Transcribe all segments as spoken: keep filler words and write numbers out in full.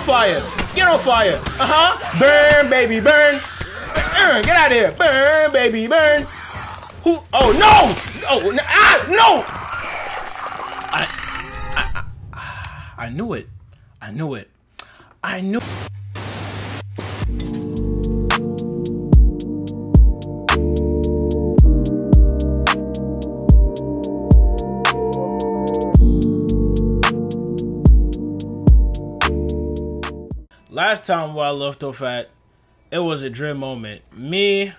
Fire, get on fire, uh-huh, burn baby burn, burn, get out of here, burn baby burn. Who? Oh no, oh no, ah, no. I, I, I, I knew it, I knew it, I knew. Last time where I left off at, it was a dream moment. Me,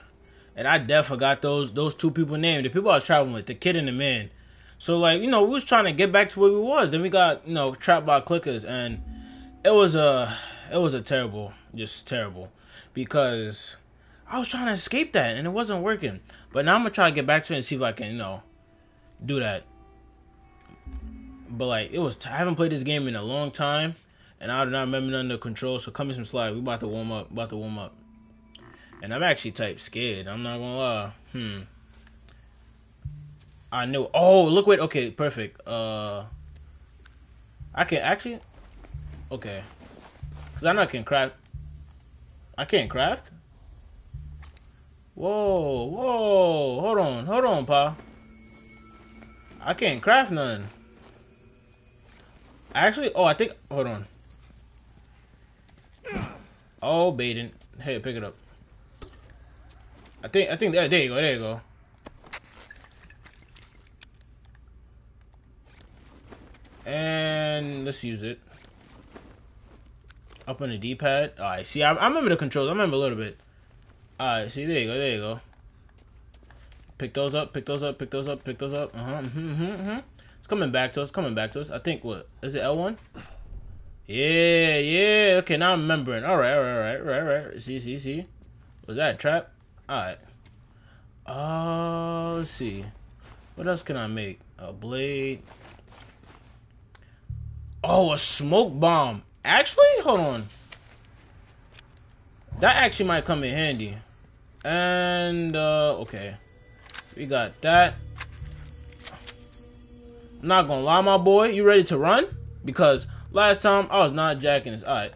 and I definitely forgot those those two people named, the people I was traveling with, the kid and the man. So like, you know, we was trying to get back to where we was. Then we got, you know, trapped by clickers, and it was a it was a terrible, just terrible, because I was trying to escape that and it wasn't working. But now I'm gonna try to get back to it and see if I can, you know, do that. But like, it was t I haven't played this game in a long time. And I do not remember none of the controls, so come in some slide. We about to warm up, about to warm up. And I'm actually type scared. I'm not gonna lie. Hmm. I knew. Oh, look, wait. Okay, perfect. Uh, I can actually. Okay. Cause I know I can craft. I can't craft. Whoa, whoa. Hold on, hold on, pa. I can't craft none. Actually, oh, I think. Hold on. Oh, baiting. Hey, pick it up. I think, I think, there, there you go, there you go. And let's use it. Up on the D-pad. Alright, see, I, I remember the controls. I remember a little bit. Alright, see, there you go, there you go. Pick those up, pick those up, pick those up, pick those up. Uh-huh, mm-hmm, mm-hmm, mm-hmm. It's coming back to us, coming back to us. I think, what, is it L one? Yeah, yeah, okay, now I'm remembering. All right, all right, all right, all right, all right. See, see, see. Was that a trap? All right. Oh, uh, let's see. What else can I make? A blade. Oh, a smoke bomb. Actually, hold on. That actually might come in handy. And, uh, okay. We got that. I'm not gonna lie, my boy. You ready to run? Because last time I was not jacking this. Alright.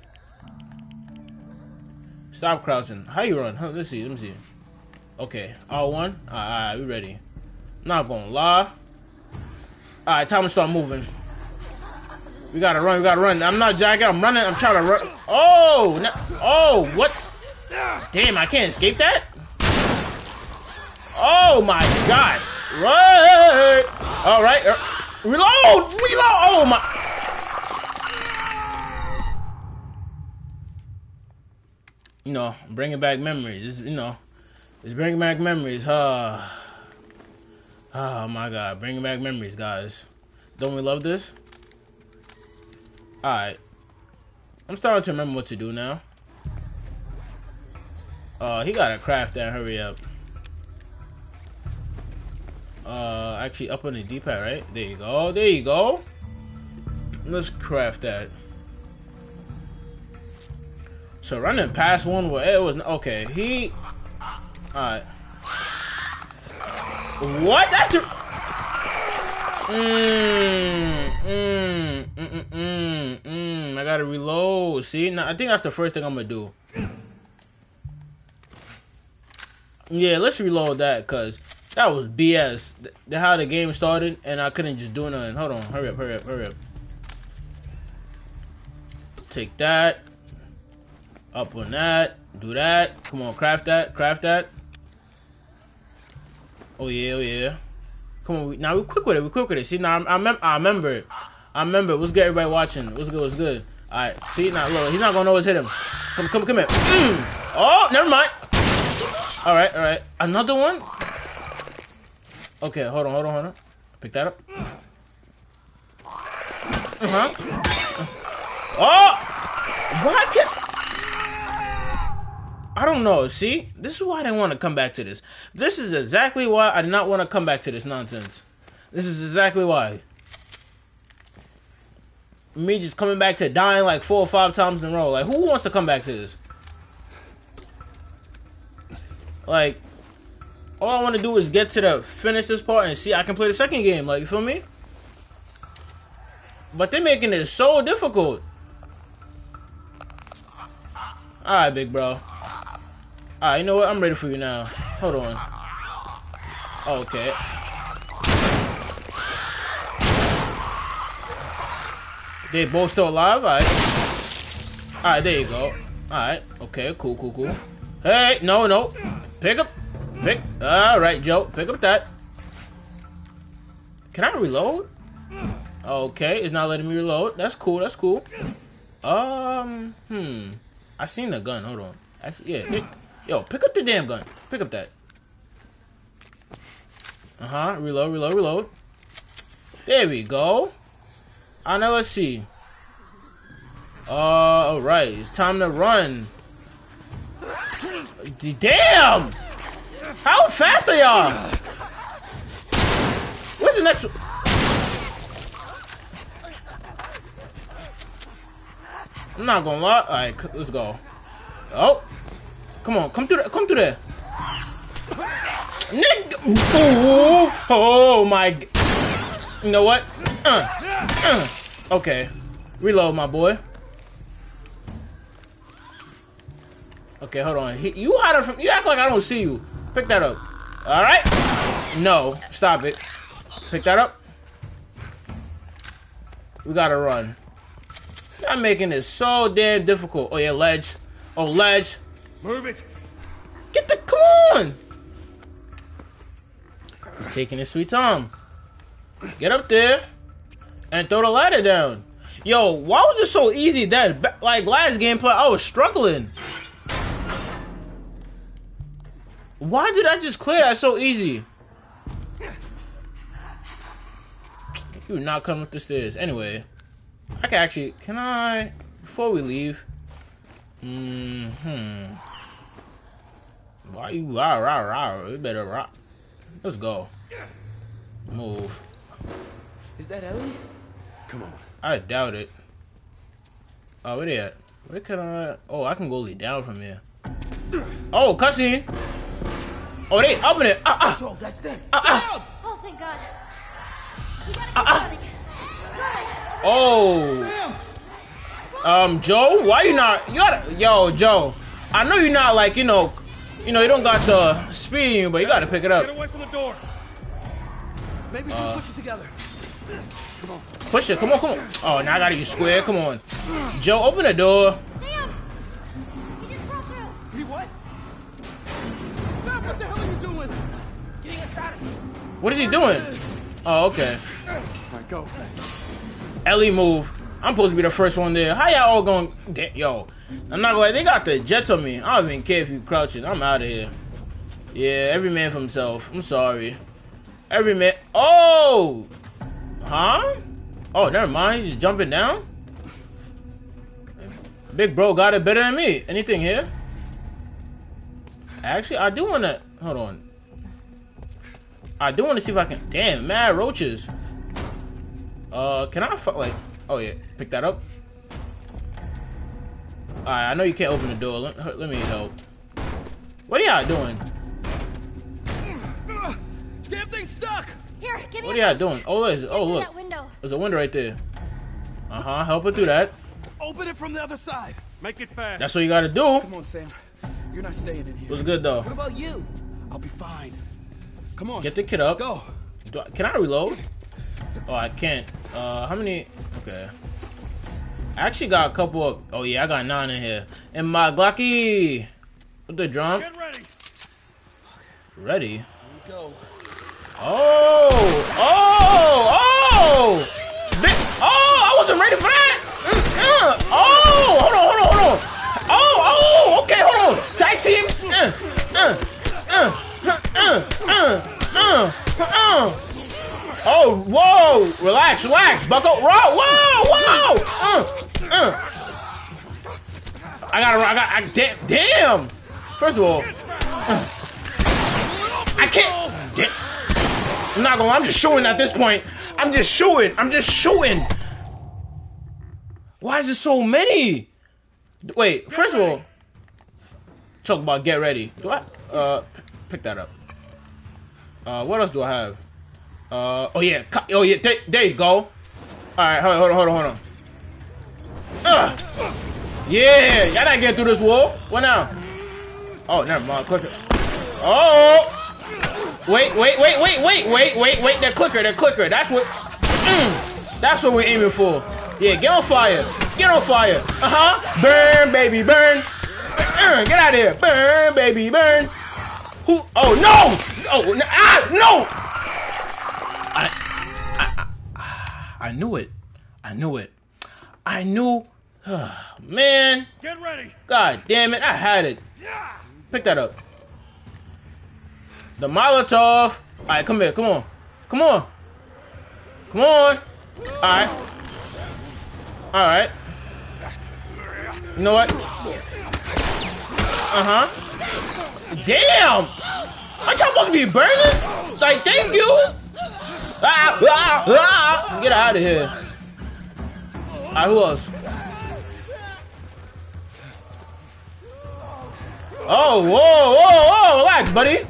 Stop crouching. How you run? Huh, let's see. Let me see. Okay. R one. Alright, alright, we ready. Not gonna lie. Alright, time to start moving. We gotta run. We gotta run. I'm not jacking. I'm running. I'm trying to run. Oh! No. Oh, what? Damn, I can't escape that? Oh my god. Right. Alright. Reload! Reload! Oh my! You know, bringing back memories. It's, you know, it's bringing back memories. Huh? Oh my God! Bringing back memories, guys. Don't we love this? All right. I'm starting to remember what to do now. Uh, he gotta craft that. Hurry up. Uh, actually up on the D-pad, right? There you go, there you go. Let's craft that. So running past one where it was, okay, he, alright. What? That's a... Mmm, mmm, mmm, mmm, mmm, I gotta reload. See, now I think that's the first thing I'm gonna do. Yeah, let's reload that, cause that was B S. That's how the game started, and I couldn't just do nothing. Hold on, hurry up, hurry up, hurry up. Take that. Up on that. Do that. Come on, craft that, craft that. Oh yeah, oh yeah. Come on, we, now we're quick with it, we're quick with it. See, now I, I, mem I remember it. I remember it. What's good, everybody watching? What's good, what's good? All right, see, now look, he's not gonna always hit him. Come, come, come here. Mm. Oh, never mind. All right, all right. Another one? Okay, hold on, hold on, hold on. Pick that up. Uh-huh. Oh! Why can't... I don't know, see? This is why I didn't want to come back to this. This is exactly why I did not want to come back to this nonsense. This is exactly why. Me just coming back to dying like four or five times in a row. Like, who wants to come back to this? Like... All I want to do is get to the finish this part and see I can play the second game. Like, you feel me? But they're making it so difficult. Alright, big bro. Alright, you know what? I'm ready for you now. Hold on. Okay. They both still alive? Alright. Alright, there you go. Alright. Okay, cool, cool, cool. Hey, no, no. Pick up. Pick. Alright, Joe. Pick up that. Can I reload? Okay, it's not letting me reload. That's cool, that's cool. Um, hmm. I seen the gun. Hold on. Actually, yeah. Pick, yo, pick up the damn gun. Pick up that. Uh-huh. Reload, reload, reload. There we go. I know, let's see. Uh, alright. It's time to run. Damn! How fast they are! Where's the next one? I'm not gonna lie. Alright, let's go. Oh! Come on, come through there. Come through there. Nick! Ooh. Oh my. You know what? Uh, uh. Okay. Reload, my boy. Okay, hold on. He, you hide from. You act like I don't see you. Pick that up. Alright? No. Stop it. Pick that up. We gotta run. I'm making this so damn difficult. Oh, yeah, ledge. Oh, ledge. Move it. Get the. Come on. He's taking his sweet time. Get up there. And throw the ladder down. Yo, why was it so easy then? Like, last gameplay, I was struggling. Why did I just clear that so easy? You're not coming up the stairs. Anyway. I can actually... Can I... Before we leave... Mm-hmm. Why you... Rah, rah, rah. You better rah. Let's go. Move. Is that Ellie? Come on. I doubt it. Oh, where they at? Where can I... Oh, I can go lay down from here. Oh, cussing. Oh, they up in it. Ah, ah. Control, that's them. Ah, ah. Oh, thank God. You gotta keep ah, ah. Oh, um, Joe, why you not? You gotta, yo, Joe. I know you're not like you know, you know you don't got the speed in you, but you gotta pick it up. Get away from the door. Maybe we can push it together. Come on. Push it. Come on, come on. Oh, now I gotta use square. Come on, Joe, open the door. Damn. He just broke through. He what? Sam, what the hell are you doing? Getting us out of here. What is he doing? Oh, okay. All right, go. Ellie move. I'm supposed to be the first one there. How y'all all going? Damn, yo, I'm not like they got the jets on me. I don't even care if you crouching. I'm out of here. Yeah, every man for himself. I'm sorry. Every man. Oh, huh? Oh, never mind. He's just jumping down. Big bro got it better than me. Anything here? Actually, I do want to. Hold on. I do want to see if I can. Damn, mad roaches. Uh, can I fuck like? Oh yeah, pick that up. All right, I know you can't open the door. Let, let me help. What are y'all doing? Damn thing stuck. Here, give me. What are y'all doing? Oh, there's oh look, there's a window right there. Uh huh. Help her through that. Open it from the other side. Make it fast. That's what you gotta do. Come on, Sam. You're not staying in here. What's good though? What about you? I'll be fine. Come on. Get the kid up. Go. Do I, can I reload? Oh, I can't. Uh, how many? Okay. I actually got a couple of. Oh, yeah, I got nine in here. And my Glocky! With the drum. Get ready! Ready? Here we go. Oh! Oh! Oh! Oh! I wasn't ready for that! Oh! Hold on, hold on, hold on! Oh! Oh! Okay, hold on! Tag team! Uh! Uh! Uh! Uh! Uh! Uh! Uh! Oh, whoa! Relax, relax, bucko. Whoa, whoa, whoa! Uh, uh. I gotta run. I got. I damn, damn. First of all, uh, I can't. Damn. I'm not gonna. I'm just shooting at this point. I'm just shooting. I'm just shooting. Why is there so many? Wait. First of all, talk about get ready. Do I? Uh, pick that up. Uh, what else do I have? Uh, oh yeah, oh yeah, there, there you go. Alright, hold on, hold on, hold on. Ugh. Yeah, y'all not getting through this wall. What now? Oh, never mind. Clicker. Oh! Wait, wait, wait, wait, wait, wait, wait, wait. That clicker, that clicker. That's what. Mm, that's what we're aiming for. Yeah, get on fire. Get on fire. Uh huh. Burn, baby, burn. Uh, get out of here. Burn, baby, burn. Who? Oh no! Oh no! Ah, no! I, I, I, I knew it. I knew it. I knew. Oh, man. Get ready. God damn it! I had it. Pick that up. The Molotov. All right, come here. Come on. Come on. Come on. All right. All right. You know what? Uh huh. Damn. Aren't y'all supposed to be burning? Like, thank you. Ah, ah, ah. Get out of here. All right, who else? Oh, whoa, whoa, whoa. Relax, buddy.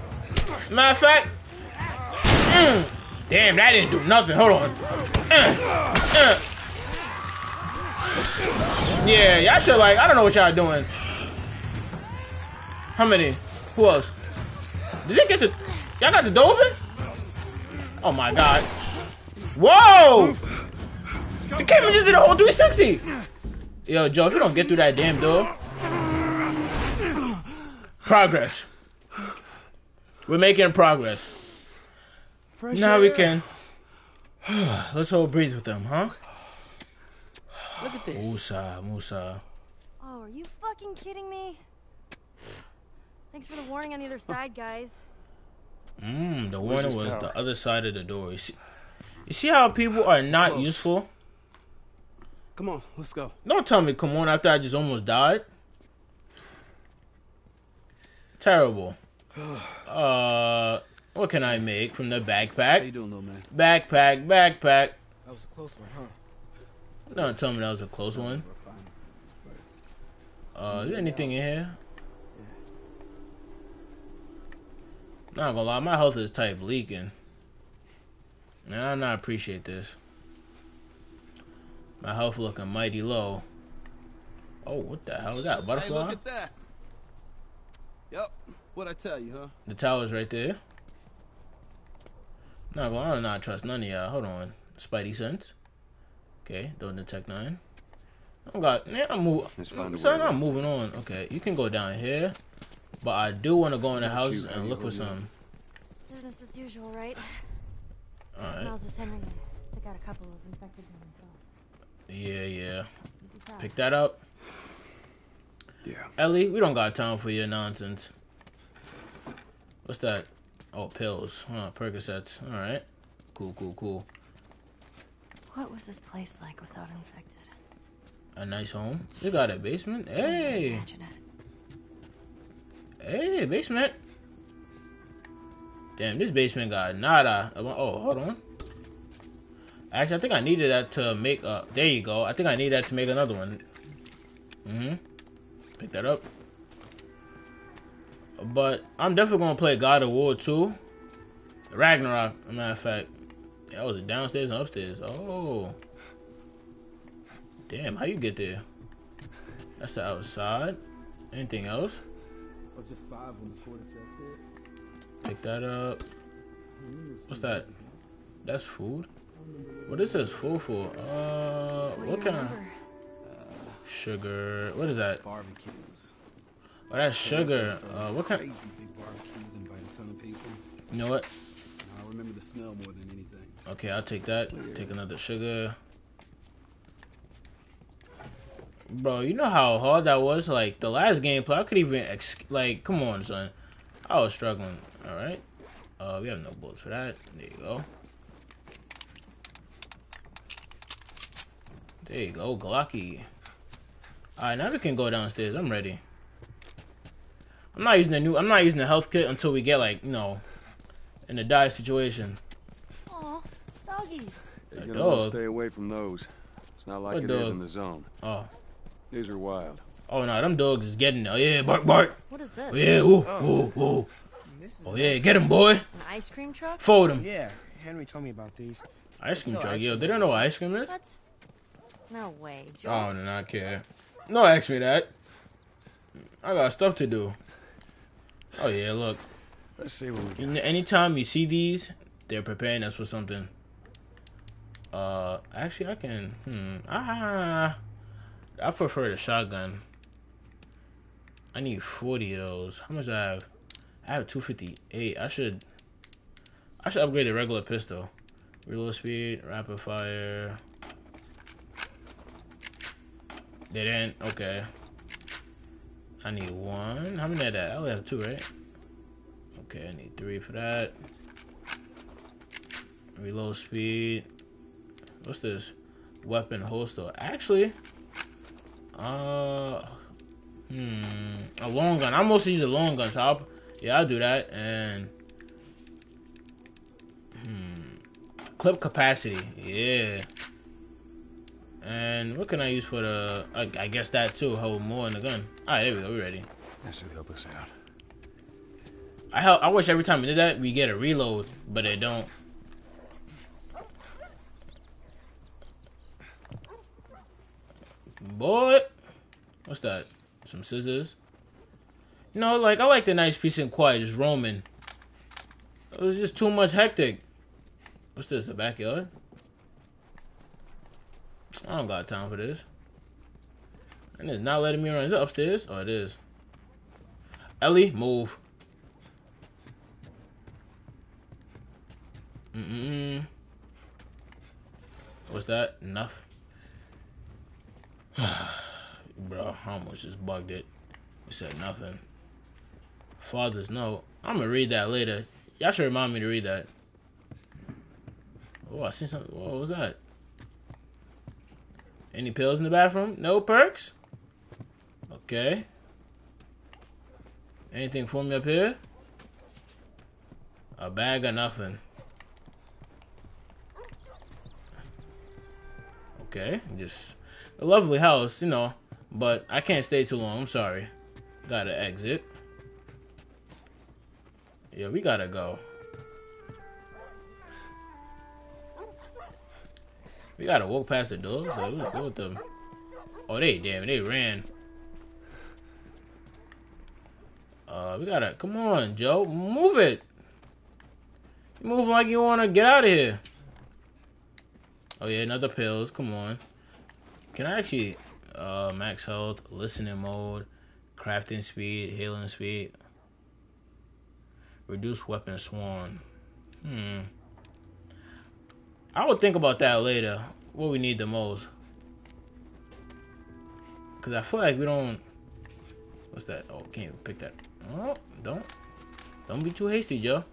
Matter of fact, mm, damn, that didn't do nothing. Hold on. Mm, mm. Yeah, y'all should like. I don't know what y'all doing. How many? Who else? Did they get the? Y'all got the door open? Oh my god! Whoa! The camera just did a whole three sixty. Yo, Joe, if you don't get through that damn door, progress. We're making progress. Fresh now air. We can. Let's all breathe with them, huh? Look at this. Musa, Musa. Oh, are you fucking kidding me? Thanks for the warning on the other side, guys. Mmm, the warning was tower? The other side of the door. You see, you see how people are not Close. Useful? Come on, let's go. Don't tell me, come on, after I just almost died. Terrible. Uh, what can I make from the backpack? How you doing, little man? Backpack, backpack. That was a close one, huh? Don't tell me that was a close one. Uh, is there anything in here? Not gonna lie, my health is type leaking. And I not appreciate this. My health looking mighty low. Oh, what the hell is that? Butterfly? Hey, look at that. Yep. What'd I tell you, huh? The tower's right there. Nah, well, I do not trust none of y'all. Hold on. Spidey sense. Okay, don't detect none. Oh god, man, I'm moving. Son, I'm moving on. Okay, you can go down here, but I do want to go in the house and look for some. Business as usual, right? All right. I was with Henry. I got a couple of infected ones. Yeah, yeah. Pick that up. Yeah. Ellie, we don't got time for your nonsense. What's that? Oh, pills. Huh, Percocets. All right. Cool, cool, cool. What was this place like without infected? A nice home. You got a basement? Hey! Imagine it. Hey, basement! Damn, this basement got nada. Oh, hold on. Actually, I think I needed that to make a... There you go. I think I need that to make another one. Mm-hmm. Pick that up. But I'm definitely gonna play God of War two, Ragnarok. As a matter of fact, that was downstairs and upstairs. Oh, damn! How you get there? That's the outside. Anything else? Pick that up. What's that? That's food. What is this food for? Uh, what kind of sugar? What is that? Barbecues. Oh, that's sugar. Uh, what kind? You know what? I remember the smell more than anything. Okay, I'll take that. Take another sugar. Bro, you know how hard that was? Like, the last gameplay, I could even, ex like, come on, son. I was struggling. Alright. Uh, we have no bullets for that. There you go. There you go, Glocky. Alright, now we can go downstairs. I'm ready. I'm not using the new. I'm not using the health kit until we get like you know, in a dire situation. Oh, doggies! You're gonna dog. Want to stay away from those. It's not like what it dog? Is in the zone. Oh, these are wild. Oh no, them dogs is getting. Oh yeah, bark bark. What is that? Oh, yeah, ooh, oh. Ooh, ooh. Oh yeah, get him, boy. An ice cream truck. Fold him. Yeah, Henry told me about these. Ice cream truck, ice cream yo. They don't know what ice cream is. What? No way, Joe. Oh, no, I don't care. Don't ask me that. I got stuff to do. Oh yeah, look. Let's see what we got. Anytime you see these, they're preparing us for something. Uh, actually, I can. Hmm. Ah, I prefer the shotgun. I need forty of those. How much do I have? I have two fifty-eight. I should. I should upgrade the regular pistol. Reload speed, rapid fire. They didn't. Okay. I need one. How many of that? I only have two, right? Okay, I need three for that. Reload speed. What's this? Weapon holster. Actually, uh, hmm, a long gun. I mostly use a long gun, so I'll, yeah, I'll do that. And hmm, clip capacity. Yeah. And what can I use for the? I, I guess that too. Hold more in the gun. All right, there we go. We're ready. That should help us out. I help, I wish every time we did that we get a reload, but it don't. Boy, what's that? Some scissors. You know, like I like the nice peace and quiet, just roaming. It was just too much hectic. What's this? The backyard? I don't got time for this. And it's not letting me run. Is it upstairs? Oh, it is. Ellie, move. Mm-mm. What's that? Enough. Bro, I almost just bugged it. It said nothing. Father's note. I'm gonna read that later. Y'all should remind me to read that. Oh, I seen something. What was that? Any pills in the bathroom? No perks? Okay. Anything for me up here? A bag of nothing. Okay, just a lovely house, you know, but I can't stay too long. I'm sorry. Gotta exit. Yeah, we gotta go. We gotta walk past the door. So let's go with them. Oh, they damn, they ran. Uh, we gotta come on, Joe. Move it. You move like you wanna get out of here. Oh yeah, another pills, come on. Can I actually, uh, max health, listening mode, crafting speed, healing speed, reduce weapon sworn. Hmm. I will think about that later, what we need the most. Cause I feel like we don't, what's that? Oh, can't even pick that. Oh, don't, don't be too hasty, Joe.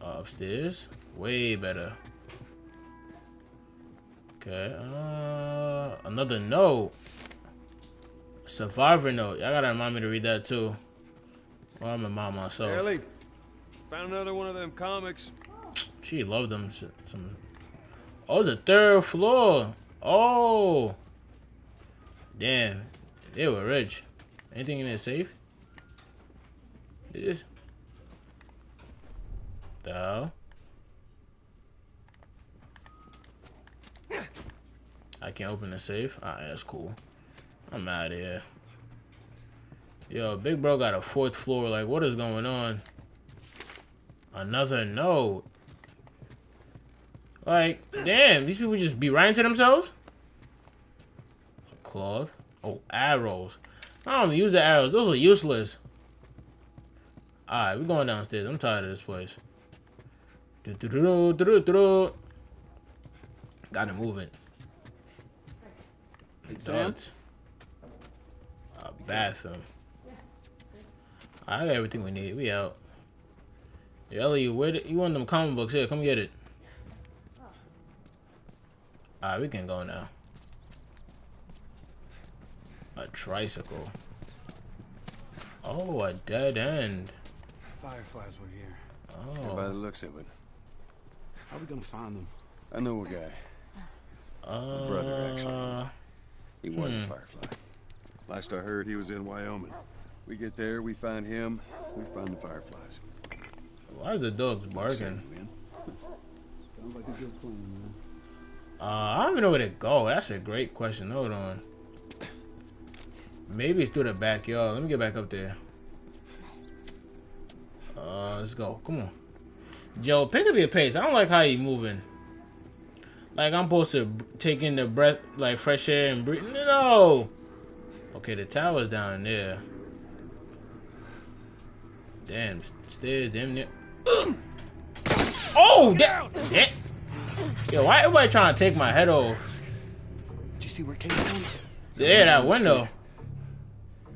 Uh, upstairs, way better. Okay, uh, another note. Survivor note. Y'all gotta remind me to read that too. Well, I'm a mom myself. Ellie, found another one of them comics. She loved them. Some. Oh, the third floor. Oh, damn, they were rich. Anything in their safe? This. The hell? I can't open the safe. Alright, that's cool. I'm out of here. Yo, big bro got a fourth floor. Like, what is going on? Another note. Like, damn, these people just be writing to themselves? A cloth. Oh, arrows. I don't use the arrows. Those are useless. Alright, we're going downstairs. I'm tired of this place. Gotta move it. Sam? A bathroom. I got everything we need. We out. Yo, Ellie, where the, you want them comic books? Here, come get it. Alright, we can go now. A tricycle. Oh, a dead end. Fireflies were here. Oh. By the looks of it. How are we gonna find them? I know a guy. Uh, a brother, actually. He was hmm. a firefly. Last I heard, he was in Wyoming. We get there, we find him, we find the fireflies. Why is the dogs barking? Sounds like a good plan, man. Uh, I don't even know where to go. That's a great question. Hold on. Maybe it's through the backyard. Let me get back up there. Uh, let's go. Come on. Joe, pick up your pace. I don't like how you moving. Like, I'm supposed to take in the breath, like, fresh air and breathe. No! Okay, the tower's down there. Damn, stairs, damn near. Oh! That, that. Yo, why everybody trying to take my head off? Did you see where it came from? Yeah, that window.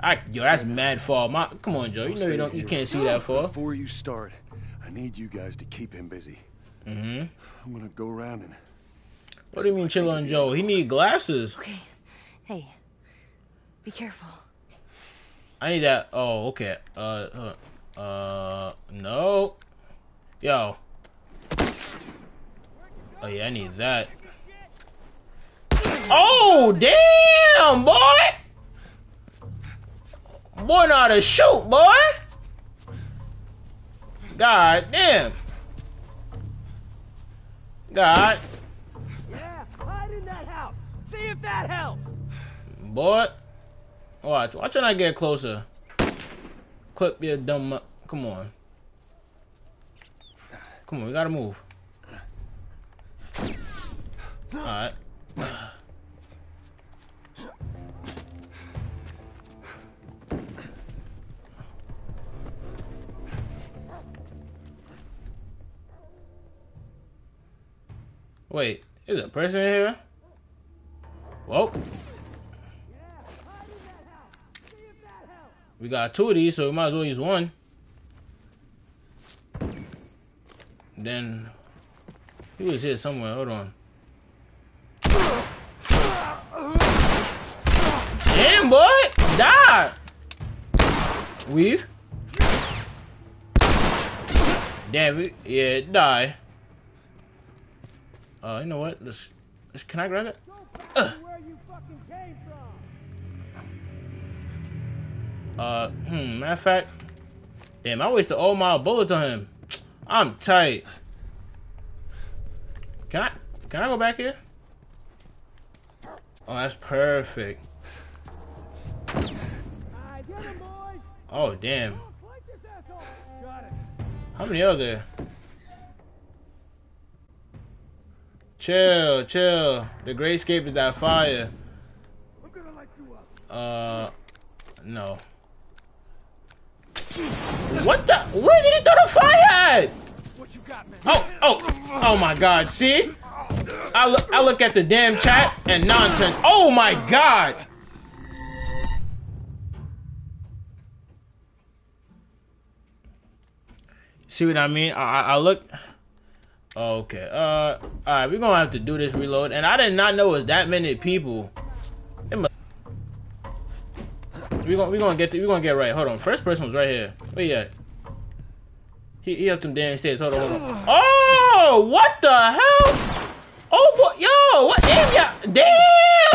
I, yo, that's mad far. My, come on, Joe. You know you don't, you can't see that far. Before you start, I need you guys to keep him busy. Mm-hmm. I'm gonna go around and. What do you mean, chill on Joe? He need glasses. Okay. Hey, be careful. I need that. Oh, okay. Uh, uh, uh no. Yo. Oh yeah, I need that. Oh damn, boy. Boy, know how to shoot, boy. God damn. God. Yeah, hide in that house. See if that helps. Boy. Watch. Watch when I get closer. Clip your dumb. Come on. Come on, we gotta move. Alright. Wait, there's a person here? Whoa. We got two of these, so we might as well use one. Then, he was here somewhere. Hold on. Damn, boy! Die! Weave. Damn, we, yeah, die. Uh, you know what? Let's, let's, can I grab it? Uh. uh, hmm, matter of fact, damn, I wasted all my bullets on him. I'm tight. Can I, can I go back here? Oh, that's perfect. Oh, damn. How many are there? Chill, chill. The greyscape is that fire. Uh, no. What the? Where did he throw the fire at? Oh, oh, oh my God! See, I look, I look at the damn chat and nonsense. Oh my God! See what I mean? I, I, I look. Okay, uh, all right, we're gonna have to do this reload, and I did not know it was that many people. Must... We're gonna, we're gonna get, we're gonna get right. Hold on, first person was right here. Where he at? He, he up them damn stairs. Hold on, hold on. Oh, what the hell? Oh boy, yo, what? Damn, y'all,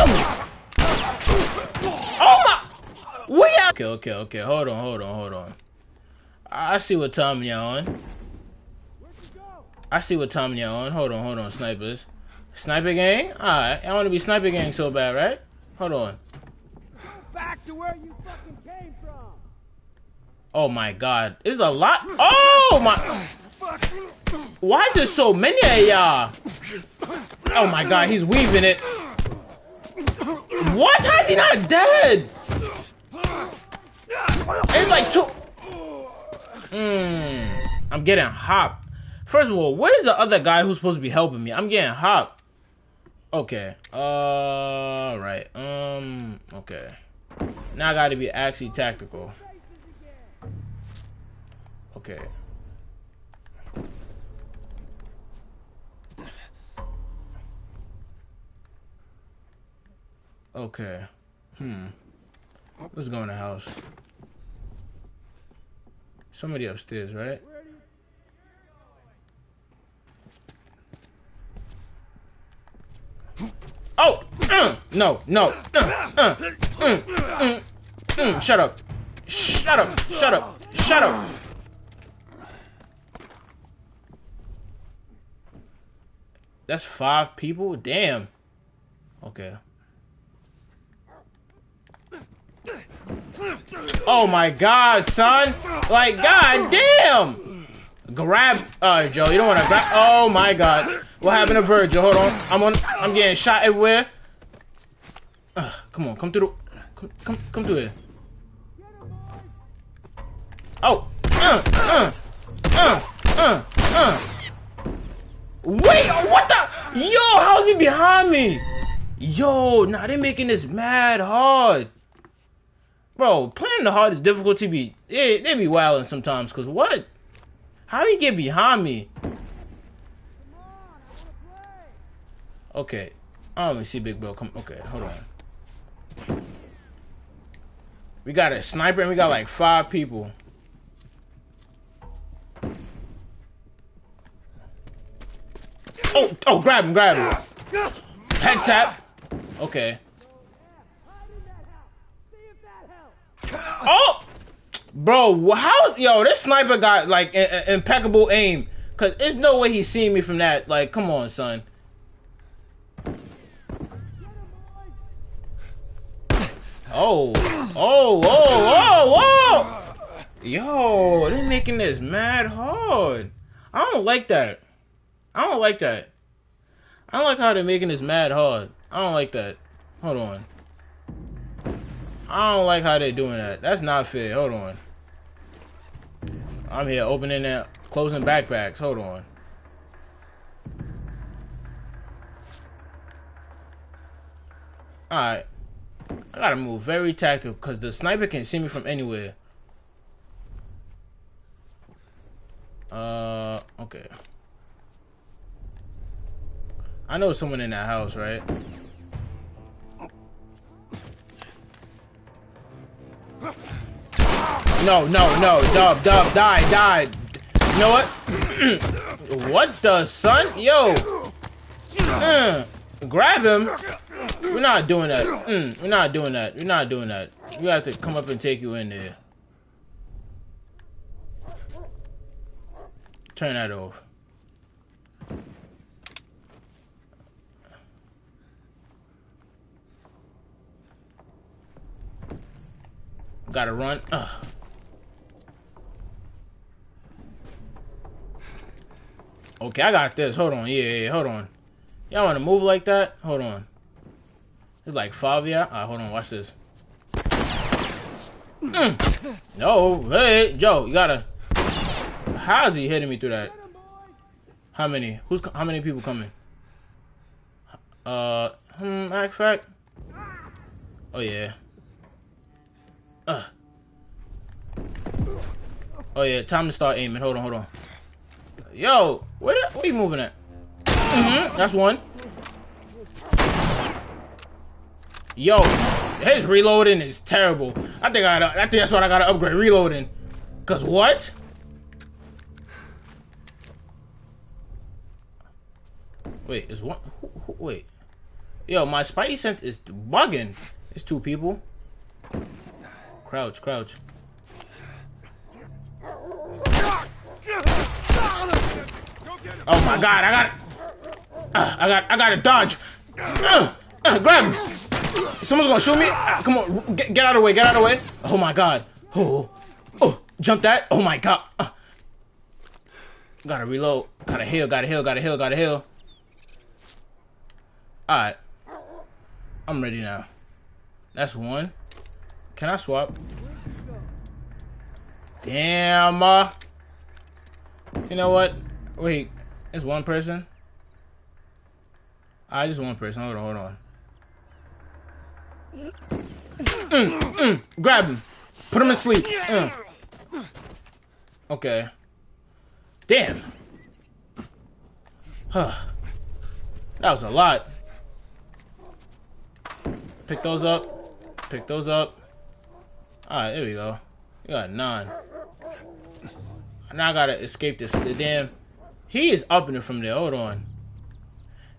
damn! Oh my, where y'all? Okay, okay, okay. Hold on, hold on, hold on. I see what time y'all on. I see what time you're on. Hold on, hold on, snipers. Sniper gang? Alright, I want to be sniper gang so bad, right? Hold on. Back to where you fucking came from. Oh my God. It's a lot. Oh my. Why is there so many of y'all? Oh my God, he's weaving it. What? How is he not dead? It's like two. Mmm. I'm getting hopped. First of all, where's the other guy who's supposed to be helping me? I'm getting hopped. Okay. Uh, all right. Um. Okay. Now I gotta be actually tactical. Okay. Okay. Hmm. Let's go in the house. Somebody upstairs, right? Oh! Uh, no, no. Uh, uh, mm, mm, mm. Shut up. Shut up. Shut up. Shut up. That's five people? Damn. Okay. Oh my god, son. Like, god damn. Grab. Uh, Joe, you don't want to grab. Oh my god. What happened to Virgil? Hold on. I'm on. I'm getting shot everywhere. Uh, come on. Come through the. Come, come, come through here. Oh. Uh, uh, uh, uh, uh. Wait, what the? Yo, how's he behind me? Yo, nah, they making this mad hard. Bro, playing the hardest difficulty be, they, they be wilding sometimes, cause what? How he get behind me? Okay, I don't even see big bro, come, okay, hold on. We got a sniper and we got like five people. Oh, oh, grab him, grab him. Head tap. Okay. Oh! Bro, how... Yo, this sniper got, like, impeccable aim. Because there's no way he's seeing me from that. Like, come on, son. Oh. Oh, oh, oh, oh! Yo, they're making this mad hard. I don't like that. I don't like that. I don't like how they're making this mad hard. I don't like that. Hold on. I don't like how they're doing that. That's not fair. Hold on. I'm here opening that, closing backpacks. Hold on. Alright. I gotta move very tactical because the sniper can see me from anywhere. Uh, okay. I know someone in that house, right? No, no, no, dub, dub, die, die. You know what? What the son? Yo. Mm. Grab him. We're not doing that. Mm. We're not doing that. We're not doing that. We have to come up and take you in there. Turn that off. Gotta run. Ugh. Okay, I got this. Hold on. Yeah, yeah, yeah. Hold on. Y'all want to move like that? Hold on. It's like five, yeah? Alright, hold on. Watch this. Mm. No. Hey, Joe, you gotta... How's he hitting me through that? How many? Who's? How many people coming? Uh, hmm, matter of fact... Oh, yeah. Uh. Oh yeah, time to start aiming. Hold on, hold on. Yo, where the, where you moving at? Mm-hmm, that's one. Yo, his reloading is terrible. I think I, gotta, I think that's what I gotta upgrade, reloading. Cause what? Wait, is one? Who, who, wait. Yo, my spidey sense is bugging. It's two people. Crouch, crouch. Oh my god, I got it. Uh, I got I got to dodge. Uh, uh, grab him. Someone's gonna shoot me. Uh, come on, get, get out of the way, get out of the way. Oh my god. Oh, oh, jump that. Oh my god. Uh, gotta reload. Gotta heal, gotta heal, gotta heal, gotta heal. Alright. I'm ready now. That's one. Can I swap? Damn. Uh, you know what? Wait, it's one person? I just one person. Hold on, hold on. Mm, mm, grab him. Put him asleep. Mm. Okay. Damn. Huh. That was a lot. Pick those up. Pick those up. Alright, there we go. We got nine. Now I gotta escape this. The damn. He is upping it from there. Hold on.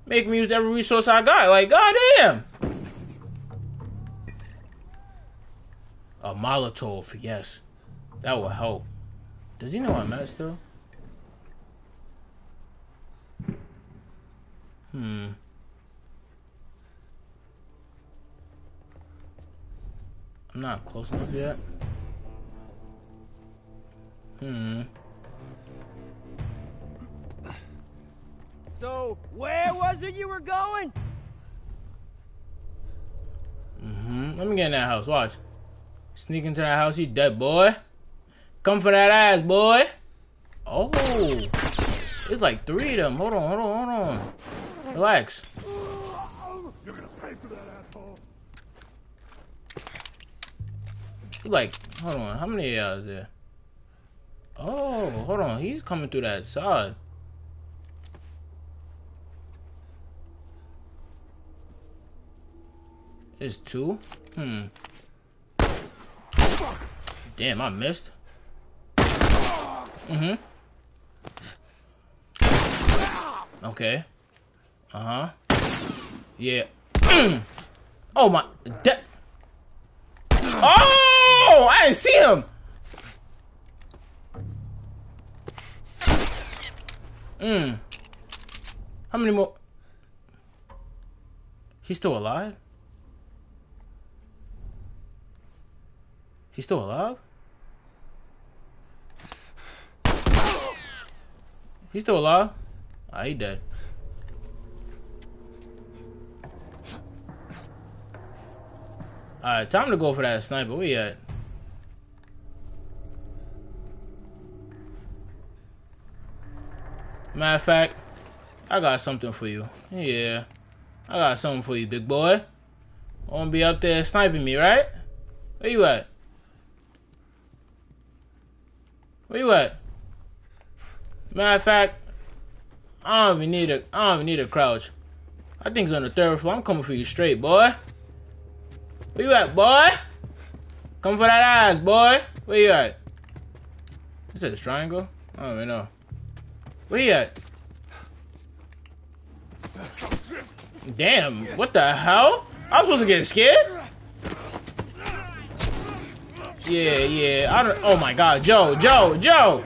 Make me use every resource I got. Like, goddamn. A Molotov. Yes. That will help. Does he know I'm at still? I'm not close enough yet. Hmm. So, where was it you were going? Mm-hmm. Let me get in that house. Watch. Sneak into that house. You dead, boy. Come for that ass, boy. Oh. There's like three of them. Hold on, hold on, hold on. Relax. You're gonna pay for that, asshole. Like, hold on. How many of y'all is there? Oh, hold on. He's coming through that side. There's two. Hmm. Damn, I missed. Mm-hmm. Okay. Uh-huh. Yeah. Oh, my. That. Oh! I didn't see him! Mm. How many more? He's still alive? He's still alive? He's still alive? Ah, he dead. Alright, time to go for that sniper. Where you at? Matter of fact, I got something for you. Yeah. I got something for you, big boy. Won't be up there sniping me, right? Where you at? Where you at? Matter of fact, I don't even need a I don't even need a crouch. I think it's on the third floor. I'm coming for you straight, boy. Where you at, boy? Come for that ass, boy. Where you at? Is it a triangle? I don't even know. Where you at? Damn, what the hell? I was supposed to get scared? Yeah, yeah. I don't. Oh my God, Joe, Joe, Joe,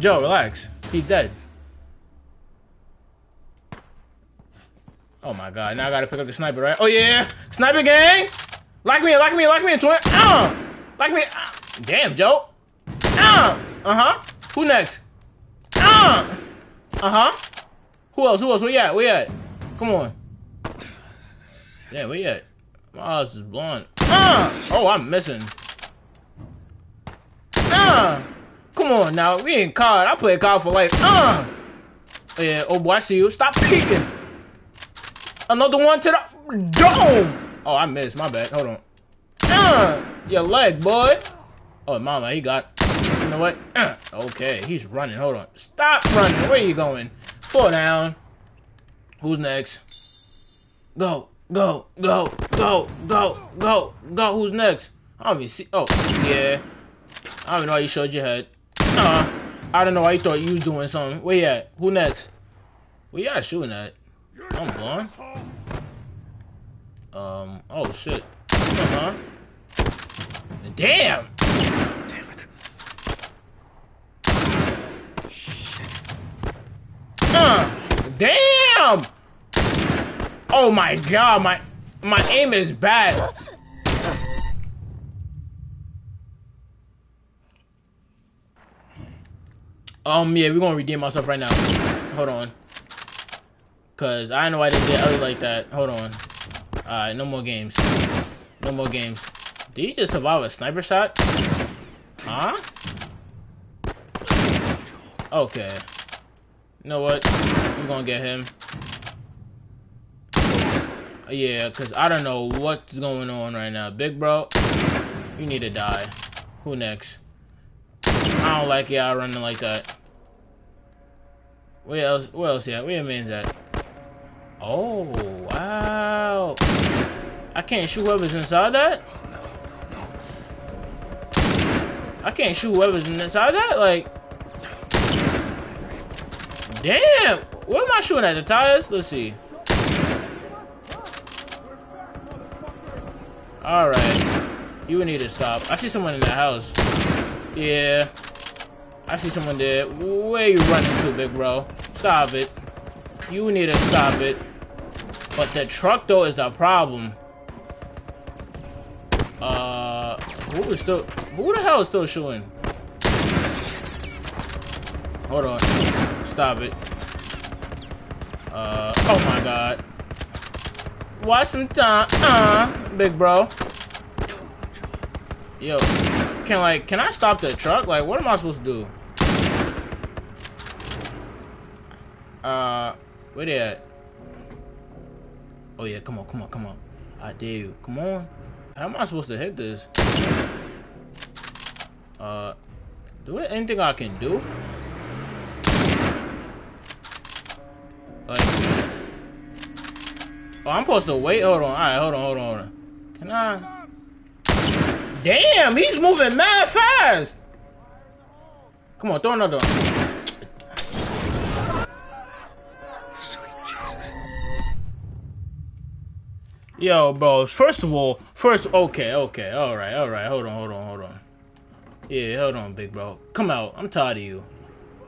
Joe. Relax. He's dead. Oh my God. Now I gotta pick up the sniper, right? Oh yeah, sniper gang. Lock me in, lock me in, lock me in, twin. Uh, lock me in. Uh, damn, Joe. Uh, uh huh. Who next? Uh, uh huh. Who else? Who else? Where you at? Where you at? Come on. Yeah, where you at? My eyes is blind. Uh, oh, I'm missing. Uh, come on now, we ain't C O D. I play C O D for life. Uh, yeah. Oh boy, I see you. Stop peeking. Another one to the dome. Oh, I missed. My bad. Hold on. Uh, your leg, boy. Oh, mama, he got. You know what? Uh, okay, he's running. Hold on. Stop running. Where you going? Fall down. Who's next? Go, go, go, go, go, go, go. Who's next? I don't even see. Oh, yeah. I don't even know why you showed your head. Uh, I don't know why you thought you was doing something. Where you at? Who next? Where y'all shooting at? I'm blind. Um, oh shit. Uh-huh. Damn! Damn it. Uh, damn! Oh my God, my, my aim is bad. Um, yeah, we're gonna redeem myself right now. Hold on. Cause I know I didn't get Ellie like that. Hold on. Alright, no more games. No more games. Did you just survive a sniper shot? Huh? Okay. You know what? We're gonna get him. Yeah, cause I don't know what's going on right now. Big bro, you need to die. Who next? I don't like y'all running like that. Where else? Where else? Yeah, where your man's at? Oh wow! I can't shoot whoever's inside that. I can't shoot whoever's inside that. Like, damn! Where am I shooting at? The tires? Let's see. All right, you need to stop. I see someone in the house. Yeah. I see someone there. Where you running to, big bro? Stop it. You need to stop it. But the truck, though, is the problem. Uh, Who is still? Who the hell is still shooting? Hold on. Stop it. Uh. Oh my God. Watch some time, uh, big bro. Yo, can like, can I stop the truck? Like, what am I supposed to do? Uh, where they at? Oh yeah, come on, come on, come on. I dare you. Come on. How am I supposed to hit this? Uh, do there anything I can do? Like, oh, I'm supposed to wait. Hold on. All right, hold on, hold on, hold on. Can I? Damn, he's moving mad fast. Come on, throw another one. Yo, bro, first of all, first, okay, okay, all right, all right, hold on, hold on, hold on. Yeah, hold on, big bro. Come out, I'm tired of you.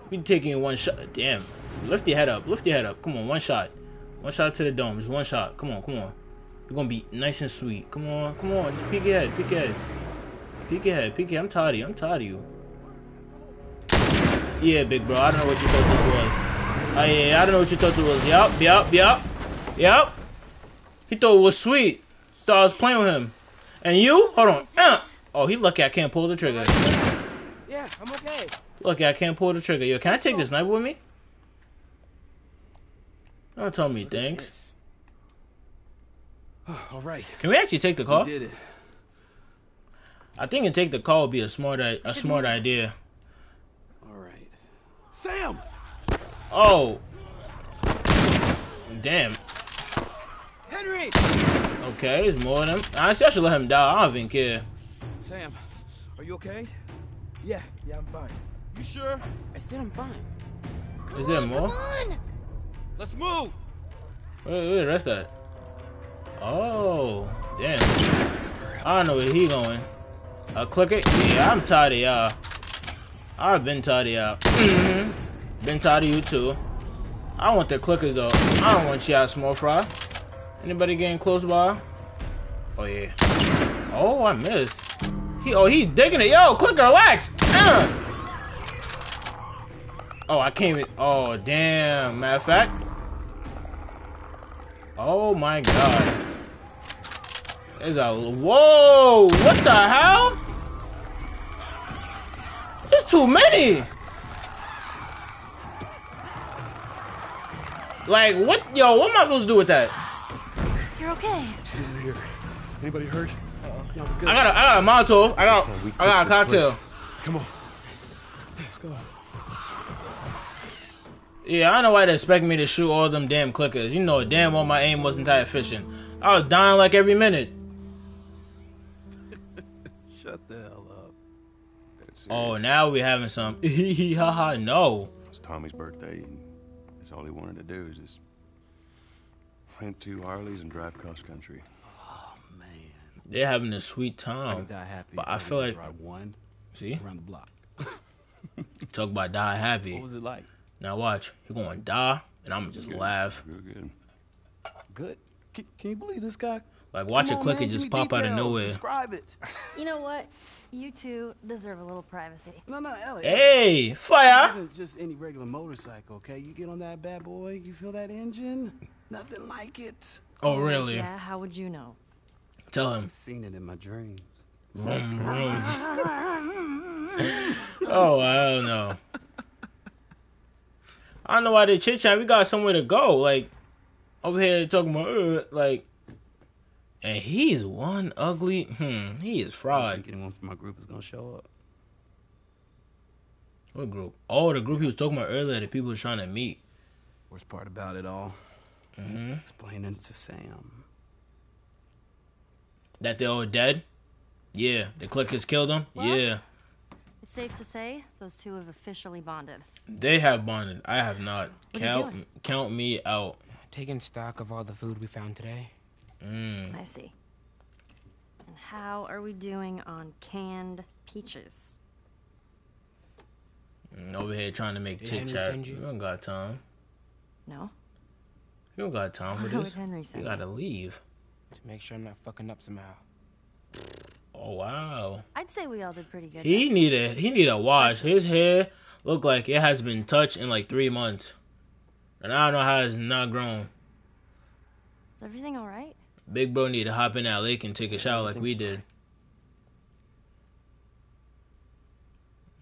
You taking one shot, damn. Lift your head up, lift your head up, come on, one shot. One shot to the dome, just one shot, come on, come on. You're gonna be nice and sweet, come on, come on, just peek your head, peek your head. Peek your head, peek your head, I'm tired of you, I'm tired of you. Yeah, big bro, I don't know what you thought this was. I, yeah, I don't know what you thought this was, yup, yup, yup, yup. He thought it was sweet. Thought I was playing with him. And you? Hold on. Uh. Oh, he lucky I can't pull the trigger. Yeah, I'm okay. Lucky I can't pull the trigger. Yo, can I take this sniper with me? Don't tell me thanks. All right. Can we actually take the car? Did it. I think to take the car would be a smart I a smart idea. All right. Sam. Oh. Damn. Henry. Okay, there's more of them. Honestly, I should let him die. I don't even care. Sam, are you okay? Yeah, yeah, I'm fine. You sure? I said I'm fine. Come Is there on, more? Come on. Let's move. Wait, wait, rest that. Oh, damn. I don't know where he going. I click it. Yeah, I'm tired of y'all. I've been tired of y'all. Mm-hmm. Been tired of you too. I want the clickers though. I don't want y'all small fry. Anybody getting close by? Oh yeah. Oh, I missed. He oh he's digging it. Yo, click, relax. Uh. Oh, I can't even. Oh damn. Matter of fact. Oh my God. There's a whoa. What the hell? There's too many. Like what? Yo, what am I supposed to do with that? You're okay. Still here. Anybody hurt? Uh -uh. No, we're good. I got a, I got a Molotov. I got, I got a cocktail. Place. Come on. Let's go. Yeah, I don't know why they expect me to shoot all them damn clickers. You know, damn well my aim wasn't that efficient. I was dying like every minute. Shut the hell up. Oh, now we're having some. Hee hee ha ha. No. It's Tommy's birthday. And that's all he wanted to do is just. Rent two Harleys and drive cross country. Oh man, they're having a sweet time. I die happy, but I feel like one. See, around the block. Talk about die happy. What was it like? Now watch, you're going to die, and I'm gonna just good. Laugh. Real good. Good. Can, can you believe this guy? Like watch Come a clicker just pop details. Out of nowhere. Describe it. You know what? You two deserve a little privacy. No, no, Ellie. Hey, fire! This isn't just any regular motorcycle, okay? You get on that bad boy, you feel that engine? Nothing like it. Oh, really? Yeah, how would you know? Tell him. I've seen it in my dreams. Vroom, vroom. Oh, I don't know. I don't know why they chit-chat. We got somewhere to go. Like, over here talking about, uh, like, and he's one ugly. Hmm, he is fried. I think anyone from my group is going to show up. What group? Oh, the group he was talking about earlier, the people he was trying to meet. Worst part about it all. Mm-hmm. Explaining it to Sam. That they're all dead? Yeah. The clickers killed them? Well, yeah. It's safe to say those two have officially bonded. They have bonded. I have not. What count count me out. Taking stock of all the food we found today. Mm. I see. And how are we doing on canned peaches? Over here trying to make chit chat. You? You don't got time. No. You don't got time for this. You gotta leave. To make sure I'm not fucking up somehow. Oh wow. I I'd say we all did pretty good. He needed he need a wash. Especially. His hair looked like it has been touched in like three months, and I don't know how it's not grown. Is everything all right? Big bro need to hop in that lake and take a shower like we did.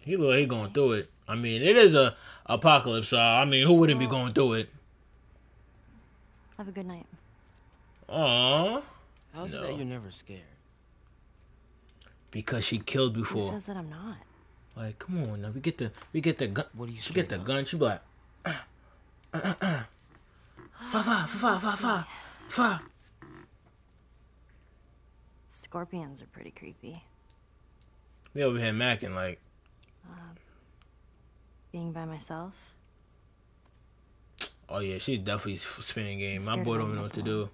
He look, he going through it. I mean, it is a apocalypse. So I mean, who wouldn't be going through it? Have a good night. Aww. How's that you're never scared? Because she killed before. Who says that I'm not? Like, come on now. We get the we get the gun. What do you? She get the gun. She be like, ah, ah, ah, fa fa fa fa fa fa. Scorpions are pretty creepy. They over here macking like. Uh, being by myself. Oh yeah, she's definitely spinning game. My boy don't even know what to do.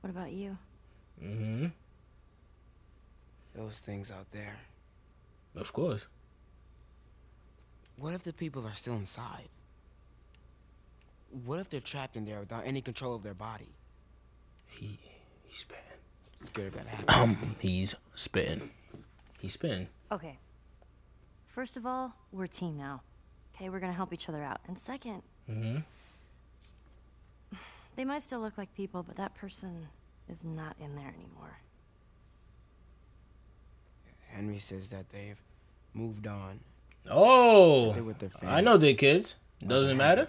What about you? Mm-hmm. Those things out there. Of course. What if the people are still inside? What if they're trapped in there without any control of their body? He, he's spitting. Scared about happening. Um, he's spitting. He's spitting. Okay. First of all, we're a team now. Okay, we're gonna help each other out. And second, mm-hmm. They might still look like people, but that person is not in there anymore. Henry says that they've moved on. Oh, with their I know they're kids. Doesn't matter.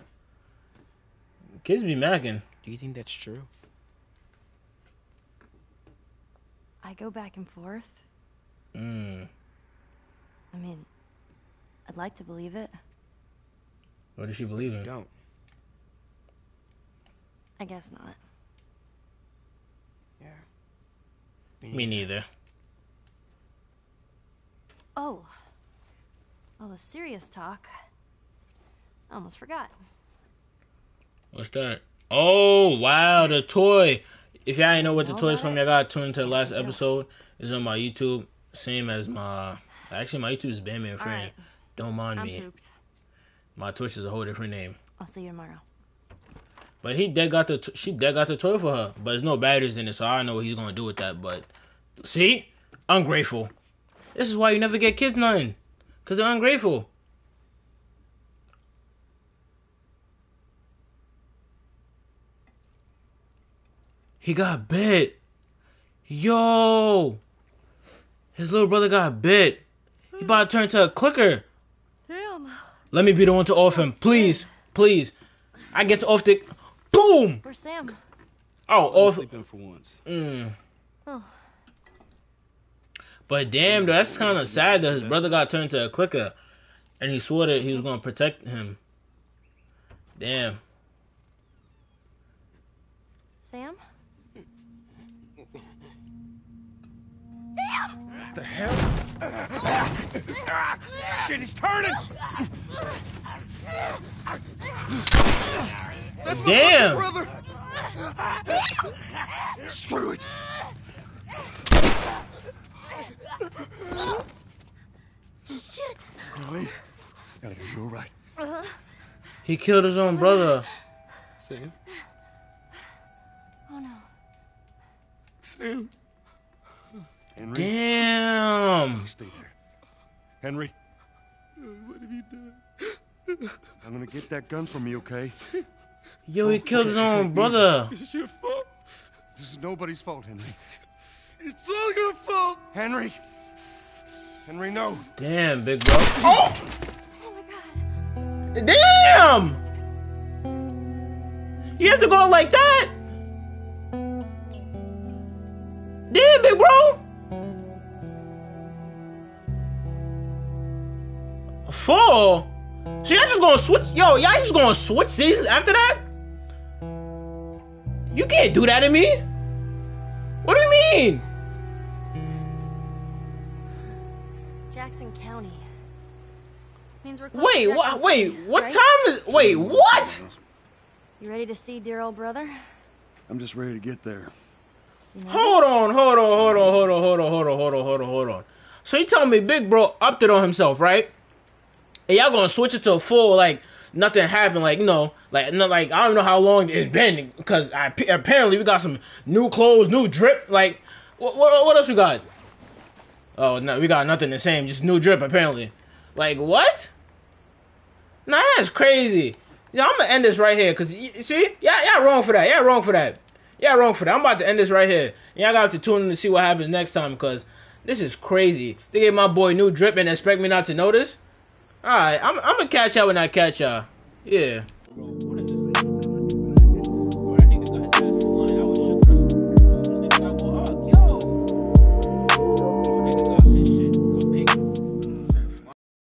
Kids be macking. Do you think that's true? I go back and forth. Mm. I mean, I'd like to believe it. What does she believe in? Don't. I guess not. Yeah. Me neither. Me neither. Oh. All the serious talk. I almost forgot. What's that? Oh, wow, the toy. If y'all ain't know what the toy is from, y'all gotta tune into the last episode. It's on my YouTube. Same as my... Actually, my YouTube is BanmanFran. Right. Don't mind I'm me. Pooped. My Twitch is a whole different name. I'll see you tomorrow. But he dead got the t she dead got the toy for her, but there's no batteries in it, so I don't know what he's gonna do with that. But see, ungrateful. This is why you never get kids nothing, cause they're ungrateful. He got bit. Yo, his little brother got bit. He about to turn to a clicker. Damn. Let me be the one to off him, please, please. I get to off the. Boom! Where's Sam? Oh, off. Sleeping for once. Mm. Oh. But damn, though, that's kind of sad that his brother got turned to a clicker, and he swore that he was gonna protect him. Damn. Sam? Sam! What the hell? Ah, shit, he's turning! That's damn! My brother. Screw it! Shit! Really? Gotta get you right. He killed his own brother. Sam? Oh no. Sam? Henry? Damn! Stay there. Henry? What have you done? I'm gonna get that gun from you, okay? Yo, he killed his own brother. It's your fault. This is nobody's fault, Henry. It's all your fault, Henry. Henry, no. Damn, big bro. Oh! Oh my god. Damn! You have to go like that? Damn, big bro. Four. So y'all just gonna switch, yo, y'all just gonna switch seasons after that? You can't do that to me. What do you mean? Jackson County. Means we're close wait, to Jackson wait, City, what right? time is, wait, what? You ready to see dear old brother? I'm just ready to get there. You know hold this? on, hold on, hold on, hold on, hold on, hold on, hold on, hold on, hold on. So you telling me big bro upped it on himself, right? And y'all gonna switch it to a full, like, nothing happened. Like, you know, like, no, like I don't know how long it's been, because I, apparently we got some new clothes, new drip. Like, what, what, what else we got? Oh, no, we got nothing the same, just new drip, apparently. Like, what? Nah, that's crazy. Yeah, I'm gonna end this right here, because, you see, yeah, yeah, wrong for that. Yeah, wrong for that. Yeah, wrong for that. I'm about to end this right here. Y'all got to tune in to see what happens next time, because this is crazy. They gave my boy new drip and expect me not to notice? Alright, I'm, I'm gonna catch y'all when I catch y'all. Yeah.